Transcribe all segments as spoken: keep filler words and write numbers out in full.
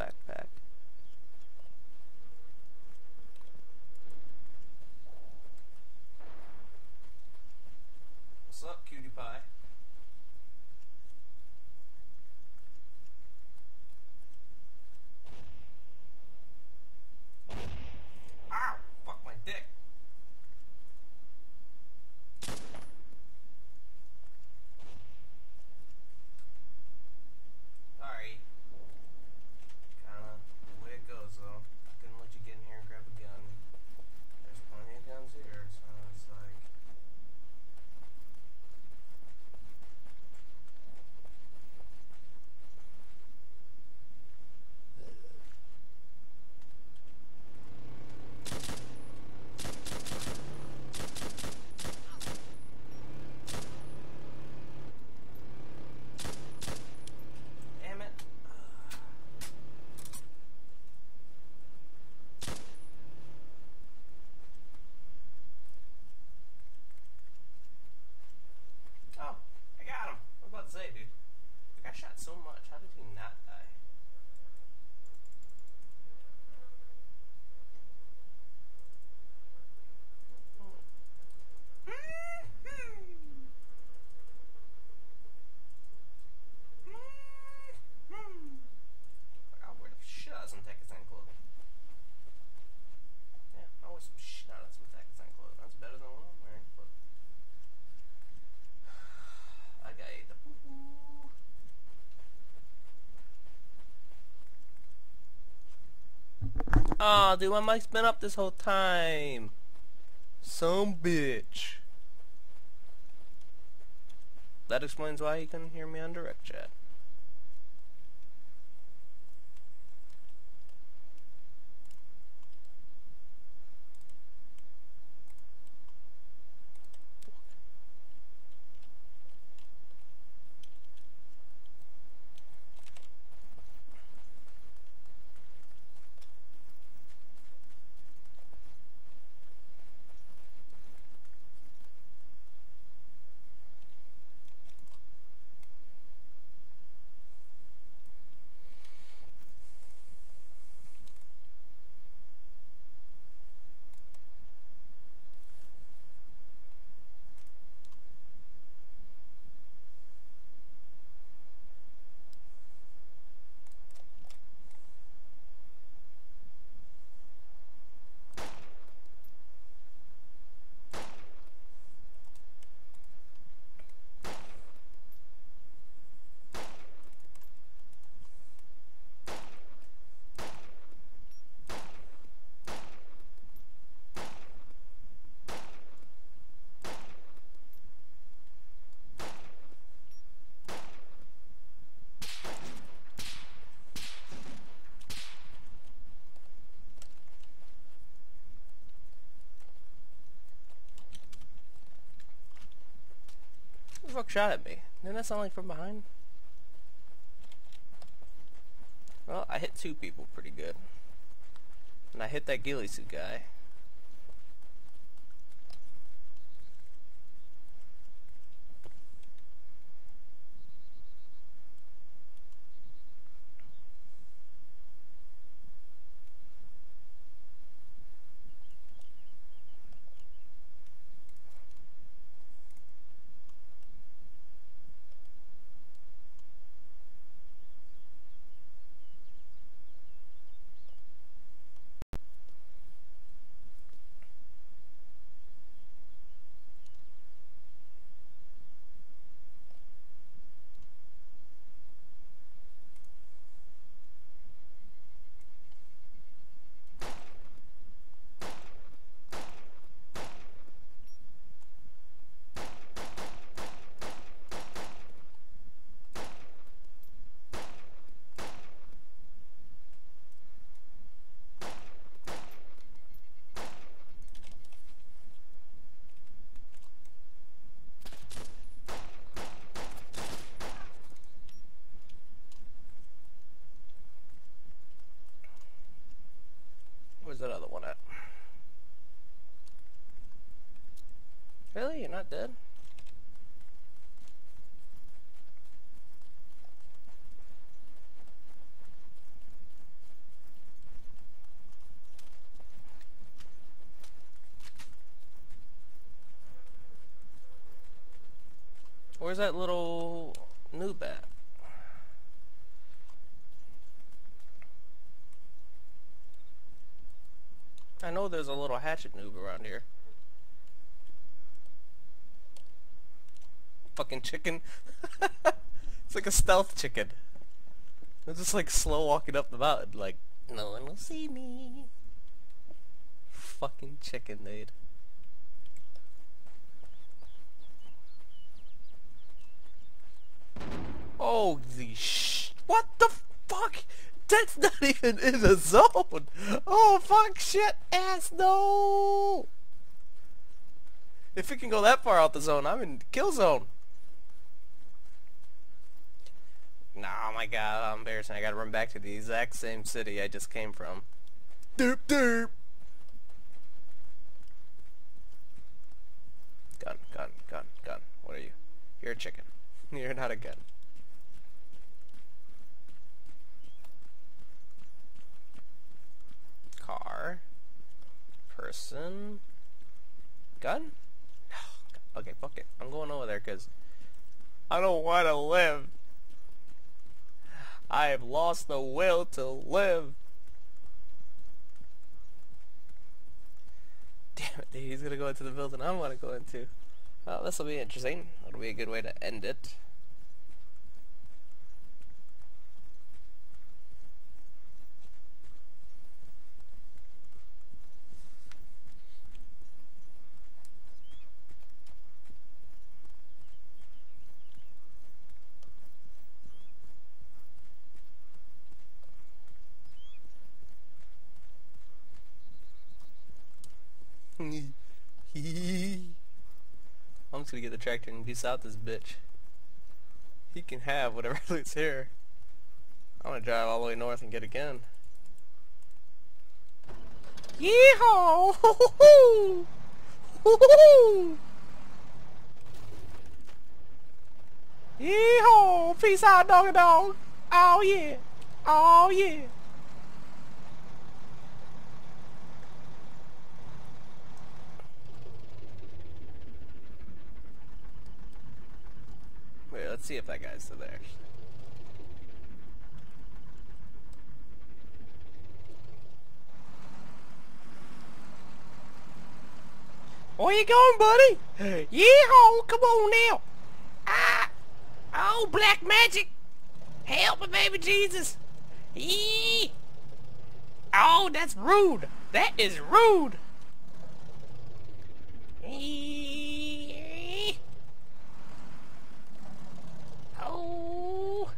backpack. What's up, cutie pie? Ow! Fuck my dick! Sorry. Kinda the way it goes though. I couldn't let you get in here and grab a gun. There's plenty of guns here, so it's like... Say, dude. The guy shot so much. How did he not die? I'll wear the shit out of some Tekazan clothing. Yeah, I'll wear some shit out of some Tekazan clothing. That's better than what I'm wearing. But I got the poo poo. Aw, oh, dude, my mic's been up this whole time. Some bitch. That explains why he couldn't hear me on direct chat. Who the fuck shot at me? Didn't that sound like from behind? Well, I hit two people pretty good. And I hit that ghillie suit guy. Where's that other one at? Really? You're not dead? Where's that little noob at? I know there's a little hatchet noob around here. Fucking chicken. It's like a stealth chicken. They're just like slow walking up the mountain like, no one will see me. Fucking chicken, dude. Holy sh! What the fuck? That's not even in the zone! Oh fuck, shit, ass, no! If it can go that far out the zone, I'm in kill zone. Nah, oh my god, I'm embarrassing. I gotta run back to the exact same city I just came from. Derp derp! Gun, gun, gun, gun. What are you? You're a chicken. You're not a gun. Car. Person. Gun? Okay, fuck it. I'm going over there because I don't want to live. I have lost the will to live. Damn it, dude. He's going to go into the building I want to go into. Well, this will be interesting. That'll be a good way to end it. I'm just gonna get the tractor and peace out this bitch. He can have whatever loot's here. I'm gonna drive all the way north and get a gun. Yeehaw! Hoo hoo! Yeehaw! Peace out, doggy dog! Oh yeah! Oh yeah! Let's see if that guy's still there. Where you going, buddy? Yeehaw! Come on now! Ah! Oh, black magic! Help me, baby Jesus! Yee! Oh, that's rude! That is rude! Yee! Oh.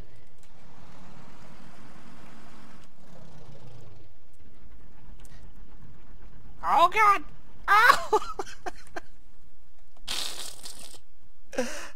Oh god. Oh.